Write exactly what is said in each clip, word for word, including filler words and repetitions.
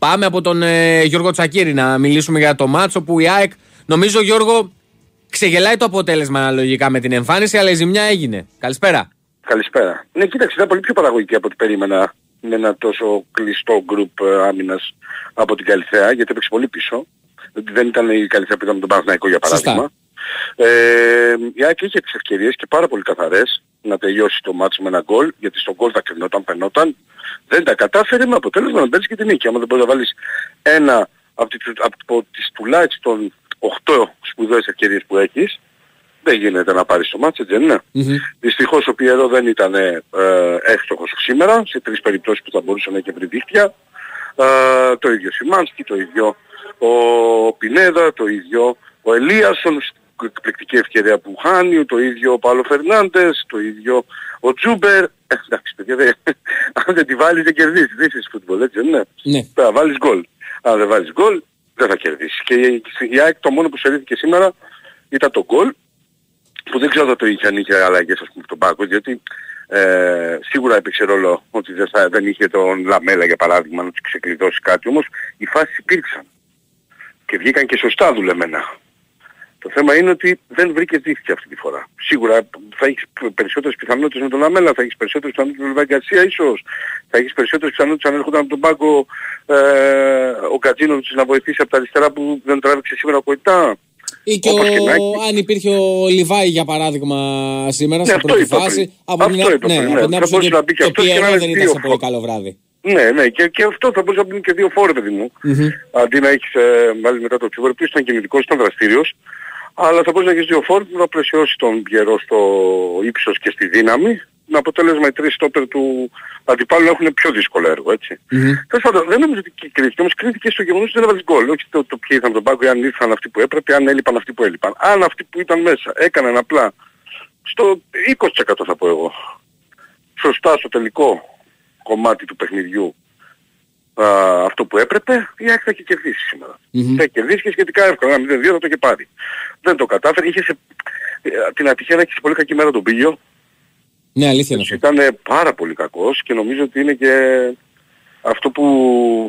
Πάμε από τον ε, Γιώργο Τσακίρη να μιλήσουμε για το μάτσο που η ΑΕΚ, νομίζω, Γιώργο, ξεγελάει το αποτέλεσμα αναλογικά με την εμφάνιση, αλλά η ζημιά έγινε. Καλησπέρα. Καλησπέρα. Ναι, κοίταξε, ήταν πολύ πιο παραγωγική από ό,τι περίμενα με ένα τόσο κλειστό γκρουπ άμυνας από την Καλυθέα, γιατί έπαιξε πολύ πίσω. Δεν ήταν η Καλυθέα που ήταν με τον Παναθηναϊκό, για παράδειγμα. Ε, η ΑΕΚ είχε τις ευκαιρίες και πάρα πολύ καθαρές να τελειώσει το μάτσο με ένα γκολ, γιατί στο γκολ θα κρινόταν, περνόταν. Δεν τα κατάφερε, με αποτέλεσμα να παίρνεις και την νίκη. Άμα δεν μπορείς να βάλεις ένα από τις, από τις τουλάχιστον οκτώ σπουδαίες ευκαιρίες που έχεις, δεν γίνεται να πάρεις το μάτσο, δεν είναι. Mm-hmm. Δυστυχώς ο Πιερό δεν ήταν ε, εύστοχος σήμερα, σε τρεις περιπτώσεις που θα μπορούσαν να είχε βρει δίχτυα. Ε, το ίδιο Σιμάνσκι, το ίδιο ο Πινέδα, το ίδιο ο Ελίασον, εκπληκτική ευκαιρία που χάνει, το ίδιο ο Πάλο Φερνάντες, το ίδιο ο Τζούμπερ. Ε, εντάξει παιδιά, δε, αν δεν τη βάλεις δεν κερδίσεις, δεν είσαι φουτμπολ, έτσι δεν είναι. Θα βάλεις γκολ. Αν δεν βάλεις γκολ δεν θα κερδίσεις. Και η ΑΕΚ το μόνο που στερήθηκε σήμερα ήταν το γκολ, που δεν ξέρω αν το είχε, αν είχε αλλαγές, ας πούμε, τον Πάκο, διότι ε, σίγουρα έπαιξε ρόλο ότι δεν, θα, δεν είχε τον Λαμέλα, για παράδειγμα, να τους ξεκλειδώσει κάτι, όμως οι φάσεις υπήρξαν και βγήκαν και σωστά δουλεμένα. Το θέμα είναι ότι δεν βρήκε δίχτυα αυτή τη φορά. Σίγουρα θα έχεις περισσότερες πιθανότητες με τον Λαμέλα, θα έχεις περισσότερες πιθανότητες με τον Λιβάη Γκαρσία ίσως, θα έχεις περισσότερες πιθανότητες αν έρχονταν από τον Πάκο ε, ο Κατζίνο να βοηθήσει από τα αριστερά που δεν τράβηξε σήμερα ο Κοητά. Ή και, ο... και αν υπήρχε ο Λιβάη, για παράδειγμα, σήμερα, στην πρώτη φάση, από την άποψη να μπει και αυτό και να δεν ήταν πολύ καλό βράδυ. Ναι, ναι, και, και αυτό θα μπορούσε να μπει και δύο φορές, παιδί μου. Mm-hmm. Αντί να έχεις βάλει μετά το Τζούμπερ, που ήταν κινητικός, ήταν δραστήριος, αλλά θα μπορούσε να έχεις δύο φορές που να πλαισιώσει τον Πιερό στο ύψος και στη δύναμη, με αποτέλεσμα οι τρεις στόπερ του αντιπάλου να έχουν πιο δύσκολο έργο, έτσι. Mm-hmm. Δεν νομίζω ότι κρίθηκε, όμως κρίθηκε στο γεγονός ότι δεν έβαλες γκολ. Όχι το, το ποιοι ήρθαν τον πάγκο, αν ήρθαν αυτοί που έπρεπε, αν έλειπαν αυτοί που έλειπαν. Αν αυτοί που ήταν μέσα έκαναν απλά στο είκοσι τοις εκατό, θα πω εγώ, σωστά στο τελικό κομμάτι του παιχνιδιού α, αυτό που έπρεπε, η ΑΕΚ θα είχε κερδίσει σήμερα. Mm-hmm. Θα είχε κερδίσει και σχετικά εύκολα, ένα μηδέν δύο θα το είχε πάρει. Δεν το κατάφερε, είχε σε, την ατυχία να έχει σε πολύ κακή μέρα τον Πίλιο. Ναι, αλήθεια είναι. Ήταν πάρα πολύ κακός και νομίζω ότι είναι και αυτό που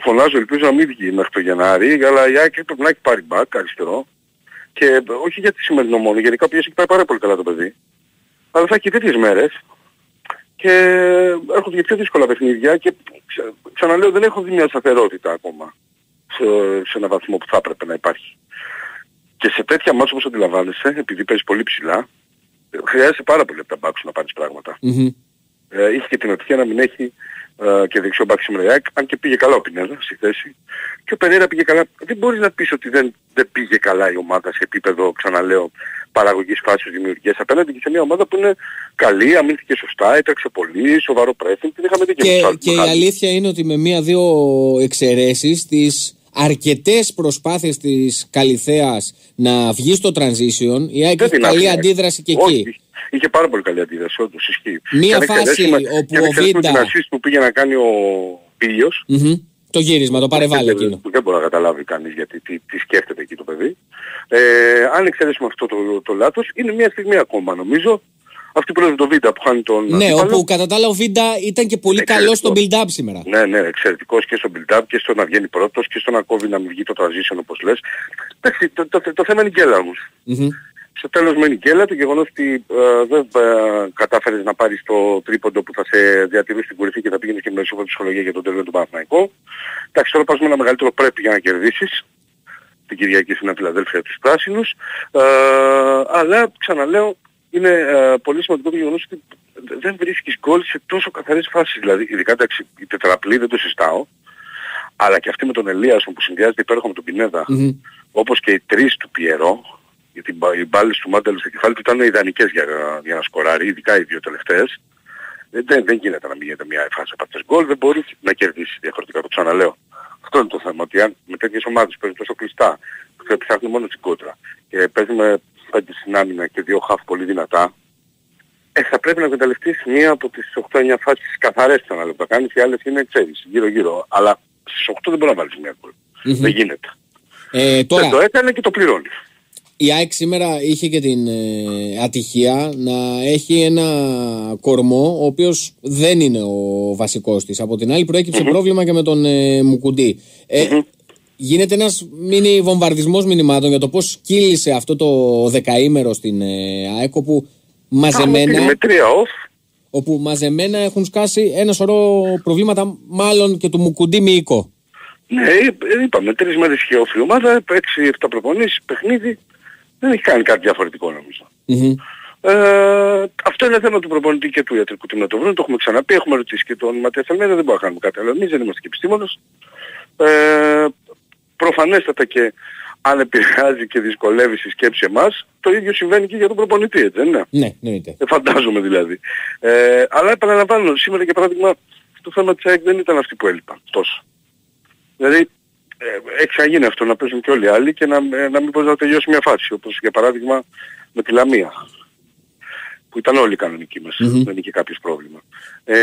φωνάζω, ελπίζω να μην βγει μέχρι το Γενάρη, αλλά η ΑΕΚ πρέπει να έχει πάρει μπακ αριστερό, και όχι για τη σημερινό μόνο, γενικά πίεση έχει πάει πάρα πολύ καλά το παιδί, αλλά θα έχει τέτοιες μέρες και έρχονται και πιο δύσκολα παιχνίδια και ξα... ξαναλέω, δεν έχω δει μια σταθερότητα ακόμα σε, σε έναν βαθμό που θα έπρεπε να υπάρχει. Και σε τέτοια μάτσα, όπως αντιλαμβάνεσαι, επειδή παίζεις πολύ ψηλά, χρειάζεται πάρα πολύ από τα μπάκους να πάρεις πράγματα. Mm-hmm. Ε, είχε και την ατυχία να μην έχει ε, και δεξιό μπάκ σήμερα, αν και πήγε καλά ο Πινέδα στη θέση. Και ο Πενέρα πήγε καλά. Δεν μπορείς να πεις ότι δεν, δεν πήγε καλά η ομάδα σε επίπεδο, ξαναλέω, παραγωγής φάσης, δημιουργίας, απέναντι και σε μια ομάδα που είναι καλή, αμήνθηκε σωστά, έτρεξε πολύ, σοβαρό πρέσβη, την είχαμε δει και εμείς. Και, και η αλήθεια είναι ότι με μία-δύο εξαιρέσεις, τις αρκετές προσπάθειες της Καλυθέας να βγει στο transition, η ΑΕΚ έχει καλή αντίδραση και όχι, εκεί. Είχε πάρα πολύ καλή αντίδραση, όντως ισχύει. Μία φάση όπου ο Βίντα... την ασίστ που πήγε να κάνει ο Πίλιος. Mm-hmm. Το γύρισμα, το παρεβάλλει εκείνο. Δεν μπορεί να καταλάβει κανείς γιατί τι, τι σκέφτεται εκεί το παιδί. Ε, αν εξαιρέσουμε αυτό το, το, το λάθος, είναι μια στιγμή ακόμα, νομίζω. Αυτή που είναι το Βίντα που χάνει τον... Ναι, αντίπαλο. Όπου κατά τα άλλα ο Βίντα ήταν και πολύ καλός στο build-up σήμερα. Ναι, ναι, εξαιρετικός και στο build-up και στο να βγαίνει πρώτος και στο να κόβει να μην βγει το transition, όπως λες. Εντάξει, το, το, το, το θέμα είναι η γκέλα όμως. Mm-hmm. Στο τέλος μένει η γκέλα, το γεγονός ότι ε, δεν ε, κατάφερες να πάρεις το τρίποντο που θα σε διατηρούσε στην κορυφή και θα πήγαινες και με ισόβατη ψυχολογία για τον τέλειο του Παναθηναϊκού. Εντάξει, τώρα πας με ένα μεγαλύτερο πρέπει για να κερδίσεις. Την Κυριακή στην Φιλαδέλφια τους πράσινους. Ε, αλλά ξαναλέω, είναι ε, πολύ σημαντικό το γεγονός ότι δεν βρίσκεις γκολ σε τόσο καθαρές φάσεις. Δηλαδή, ειδικά εντάξει, η τετραπλή δεν το συστάω, αλλά και αυτή με τον Ελίασον που συνδυάζεται υπέροχα με τον Πινέδα, mm-hmm. όπως και οι τρεις του Πιερό, γιατί οι μπάλες του Μάντελ στο κεφάλι του ήταν ιδανικές για, για να σκοράρει, ειδικά οι δύο τελευταίες. Δεν, δεν γίνεται να μην γίνεται μια φάση από αυτές γκολ, δεν μπορεί να κερδίσει διαφορετικά, το ξαναλέω. Αυτό είναι το θέμα, ότι αν με τέτοιες ομάδες παίζουν τόσο κλειστά, που ψάχνουν μόνο την κόντρα και παίζουμε πέντε στην άμυνα και δύο χαφ πολύ δυνατά, ε, θα πρέπει να εκμεταλλευτείς μία από τις οκτώ εννιά φάσεις καθαρές να λεπτά κάνεις, οι άλλες είναι, ξέρεις, γύρω-γύρω. Αλλά στις οκτώ δεν μπορεί να βάλεις μία γκολ. Mm-hmm. Δεν γίνεται. Ε, τώρα... Δεν το έκανε και το πληρώνει. η ΑΕΚ σήμερα είχε και την ε, ατυχία να έχει ένα κορμό ο οποίος δεν είναι ο βασικός της. Από την άλλη προέκυψε mm-hmm. πρόβλημα και με τον ε, Μουκουντή. Ε, mm-hmm. Γίνεται ένας μινι βομβαρδισμός μηνυμάτων για το πώς κύλησε αυτό το δεκαήμερο στην ε, ΑΕΚ, όπου μαζεμένα, όπου μαζεμένα έχουν σκάσει ένα σωρό προβλήματα, μάλλον και του Μουκουντή μυϊκό. Ναι, είπαμε, τρεις μέρες είχε όφη ομάδα, έξι εφτά προπονήσεις, παιχνίδι, δεν έχει κάνει κάτι διαφορετικό νομίζω. Mm-hmm. Ε, αυτό είναι θέμα του προπονητή και του ιατρικού τιμ να το βρουν, το έχουμε ξαναπεί, έχουμε ρωτήσει και τον Ματέα Θερμέρα, δεν μπορούμε να κάνουμε κάτι, αλλά εμείς δεν είμαστε και επιστήμονες. Ε, προφανέστατα και αν επηρεάζει και δυσκολεύει στη σκέψη εμάς, το ίδιο συμβαίνει και για τον προπονητή, έτσι δεν είναι? Ναι, εννοείται. Ε, φαντάζομαι δηλαδή. Ε, αλλά επαναλαμβάνω, σήμερα για παράδειγμα, το θέμα της ΑΕΚ δεν ήταν αυτή που έλειπα τόσο. Δηλαδή ε, εξαγίνει αυτό να παίζουν και όλοι οι άλλοι και να, ε, να μην μπορεί να τελειώσει μια φάση, όπως για παράδειγμα με τη Λαμία, που ήταν όλοι οι κανονικοί μας, mm-hmm. δεν είχε κάποιο πρόβλημα. Ε,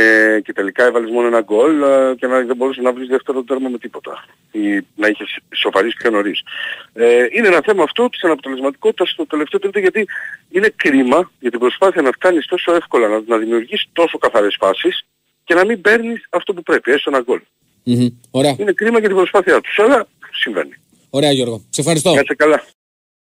και τελικά έβαλες μόνο ένα γκολ ε, και να, δεν μπορούσε να βρεις δεύτερο τέρμα με τίποτα ή να είχες σοφαρίσει πιο νωρίς. Ε, είναι ένα θέμα αυτό της αναποτελεσματικότητας στο τελευταίο τρίτο, γιατί είναι κρίμα για την προσπάθεια να φτάνεις τόσο εύκολα, να, να δημιουργείς τόσο καθαρές φάσεις και να μην παίρνεις αυτό που πρέπει, έστω ένα γκολ. Mm-hmm. Είναι κρίμα για την προσπάθειά τους, αλλά συμβαίνει. Ωραία Γιώργο, σε ευχαριστώ. Κάτσε καλά.